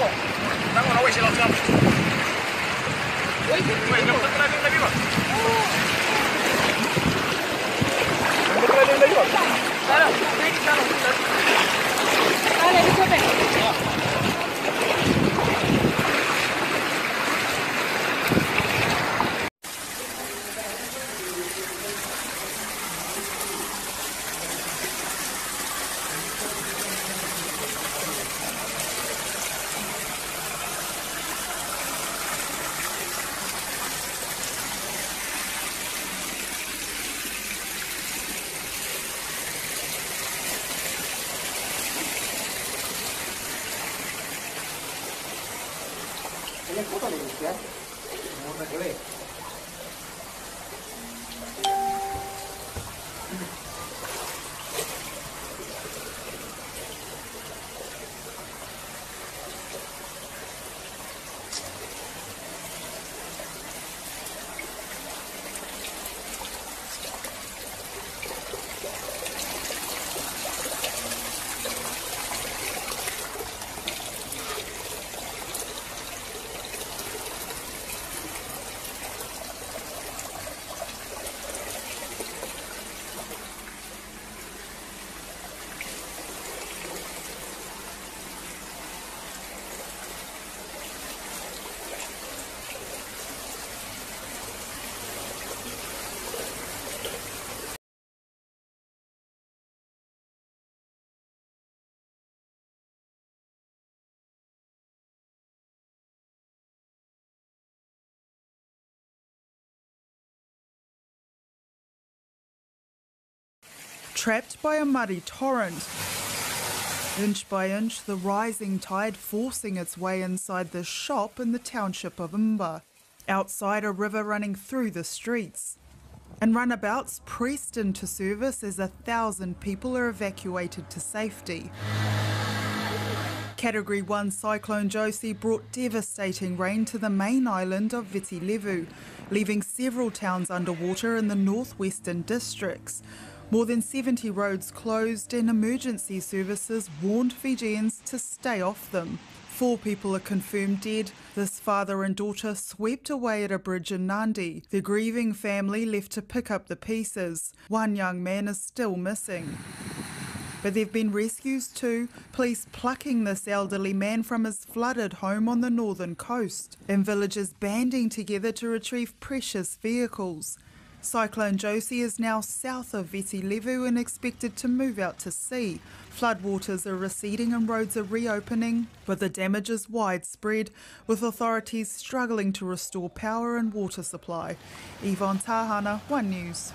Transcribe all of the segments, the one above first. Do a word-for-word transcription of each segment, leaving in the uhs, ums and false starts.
Bravo. Hang on, I'll wait till I come. Wait, wait, no, put the line in the river. Put the line in the river. Sara, take it down. Dale, disculpe. Trapped by a muddy torrent, inch by inch the rising tide forcing its way inside this shop in the township of Umba, outside a river running through the streets. And runabouts pressed into service as a thousand people are evacuated to safety. Category one Cyclone Josie brought devastating rain to the main island of Viti Levu, leaving several towns underwater in the northwestern districts. More than seventy roads closed and emergency services warned Fijians to stay off them. Four people are confirmed dead. This father and daughter swept away at a bridge in Nandi. The grieving family left to pick up the pieces. One young man is still missing. But there have been rescues too, police plucking this elderly man from his flooded home on the northern coast, and villagers banding together to retrieve precious vehicles. Cyclone Josie is now south of Viti Levu and expected to move out to sea. Floodwaters are receding and roads are reopening, but the damage is widespread, with authorities struggling to restore power and water supply. Yvonne Tahana, One News.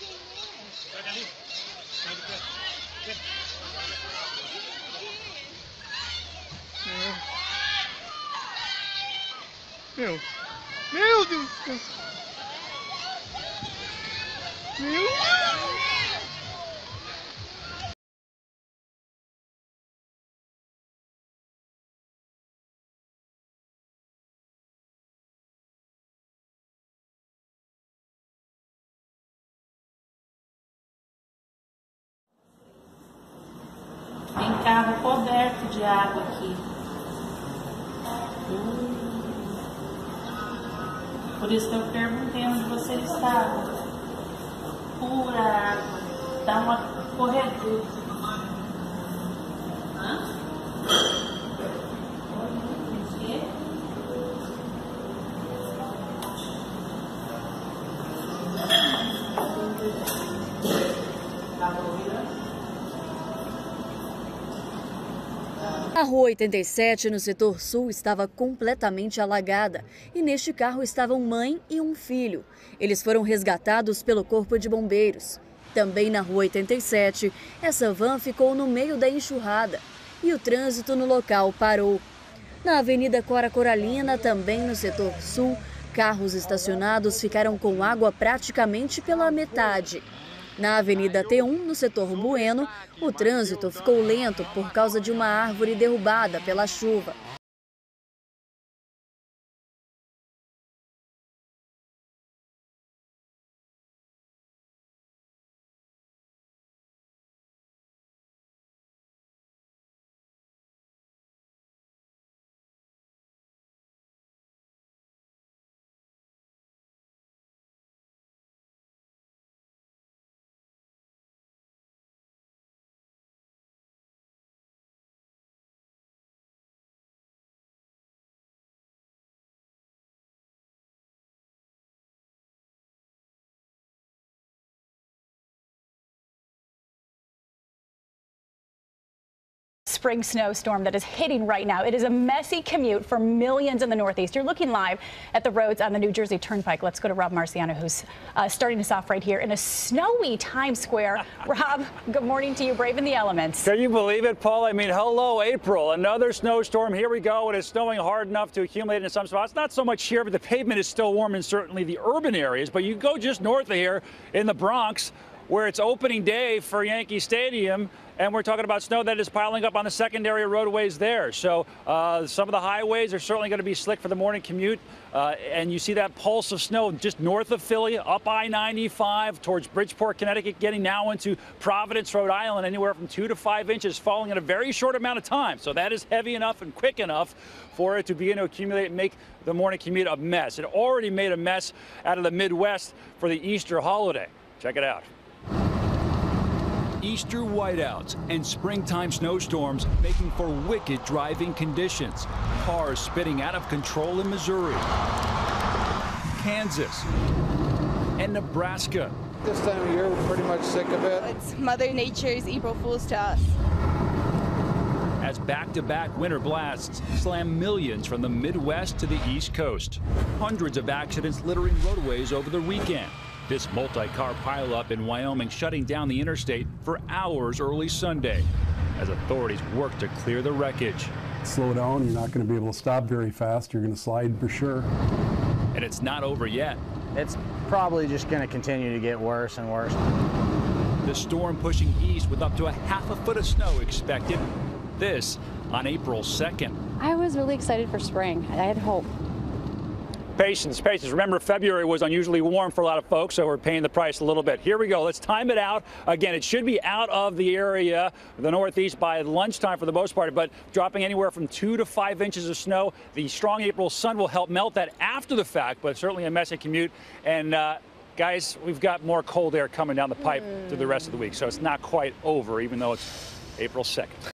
Pega ali. Sai do pé. Meu. Meu Deus do céu. Meu Deus. Tem carro coberto de água aqui. Por isso que eu perguntei onde você estava. Pura água. Dá uma corredura. Hã? O quê? Tá corrida? A Rua oitenta e sete, no setor sul, estava completamente alagada e neste carro estavam mãe e um filho. Eles foram resgatados pelo Corpo de Bombeiros. Também na Rua oitenta e sete, essa van ficou no meio da enxurrada e o trânsito no local parou. Na Avenida Cora Coralina, também no setor sul, carros estacionados ficaram com água praticamente pela metade. Na Avenida T um, no setor Bueno, o trânsito ficou lento por causa de uma árvore derrubada pela chuva. Spring snowstorm that is hitting right now. It is a messy commute for millions in the Northeast. You're looking live at the roads on the New Jersey Turnpike. Let's go to Rob Marciano, who's uh, starting us off right here in a snowy Times Square. Rob, good morning to you, braving the elements. Can you believe it, Paul? I mean, hello, April. Another snowstorm. Here we go. It is snowing hard enough to accumulate in some spots. Not so much here, but the pavement is still warm in certainly the urban areas. But you go just north of here in the Bronx, where it's opening day for Yankee Stadium, and we're talking about snow that is piling up on the secondary roadways there. So uh, some of the highways are certainly going to be slick for the morning commute. Uh, and you see that pulse of snow just north of Philly, up I ninety-five towards Bridgeport, Connecticut, getting now into Providence, Rhode Island, anywhere from two to five inches falling in a very short amount of time. So that is heavy enough and quick enough for it to begin to accumulate and make the morning commute a mess. It already made a mess out of the Midwest for the Easter holiday. Check it out. Easter whiteouts and springtime snowstorms making for wicked driving conditions. Cars spinning out of control in Missouri, Kansas, and Nebraska. This time of year, we're pretty much sick of it. It's Mother Nature's April Fool's to us. As back-to-back winter blasts slam millions from the Midwest to the East Coast. Hundreds of accidents littering roadways over the weekend. This multi-car pileup in Wyoming shutting down the interstate for hours early Sunday as authorities work to clear the wreckage. Slow down, you're not going to be able to stop very fast. You're going to slide for sure. And it's not over yet. It's probably just going to continue to get worse and worse. The storm pushing east with up to a half a foot of snow expected. This on April second. I was really excited for spring. I had hope. Patience, patience. Remember, February was unusually warm for a lot of folks, so we're paying the price a little bit. Here we go. Let's time it out. Again, it should be out of the area, the Northeast, by lunchtime for the most part, but dropping anywhere from two to five inches of snow. The strong April sun will help melt that after the fact, but certainly a messy commute. And uh, guys, we've got more cold air coming down the pipe mm. through the rest of the week, so it's not quite over, even though it's April second.